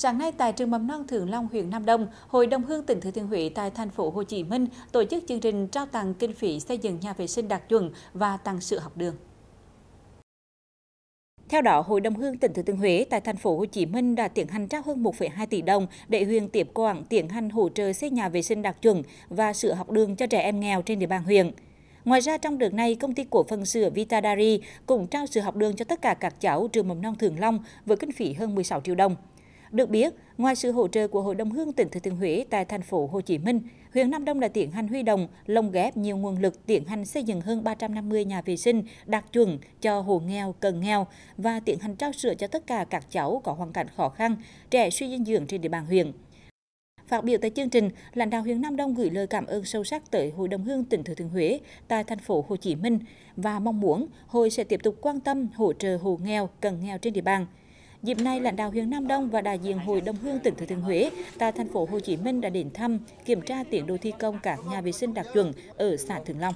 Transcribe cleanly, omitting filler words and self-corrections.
Sáng nay tại trường mầm non Thượng Long, huyện Nam Đông, Hội đồng Hương tỉnh Thừa Thiên Huế tại thành phố Hồ Chí Minh tổ chức chương trình trao tặng kinh phí xây dựng nhà vệ sinh đạt chuẩn và tặng sữa học đường. Theo đó, Hội đồng Hương tỉnh Thừa Thiên Huế tại thành phố Hồ Chí Minh đã tiến hành trao hơn 1,2 tỷ đồng để huyện tiếp quản tiến hành hỗ trợ xây nhà vệ sinh đạt chuẩn và sữa học đường cho trẻ em nghèo trên địa bàn huyện. Ngoài ra, trong đợt này, công ty cổ phần sữa Vita Dairy cũng trao sữa học đường cho tất cả các cháu trường mầm non Thượng Long với kinh phí hơn 16 triệu đồng. Được biết, ngoài sự hỗ trợ của Hội đồng Hương tỉnh Thừa Thiên Huế tại thành phố Hồ Chí Minh, huyện Nam Đông đã tiến hành huy động, lồng ghép nhiều nguồn lực tiến hành xây dựng hơn 350 nhà vệ sinh đạt chuẩn cho hộ nghèo, cận nghèo và tiến hành trao sữa cho tất cả các cháu có hoàn cảnh khó khăn, trẻ suy dinh dưỡng trên địa bàn huyện. Phát biểu tại chương trình, lãnh đạo huyện Nam Đông gửi lời cảm ơn sâu sắc tới Hội đồng Hương tỉnh Thừa Thiên Huế tại thành phố Hồ Chí Minh và mong muốn hội sẽ tiếp tục quan tâm hỗ trợ hộ nghèo, cận nghèo trên địa bàn. Dịp này, lãnh đạo huyện Nam Đông và đại diện Hội đồng Hương tỉnh Thừa Thiên Huế tại thành phố Hồ Chí Minh đã đến thăm, kiểm tra tiến độ thi công các nhà vệ sinh đạt chuẩn ở xã Thượng Long.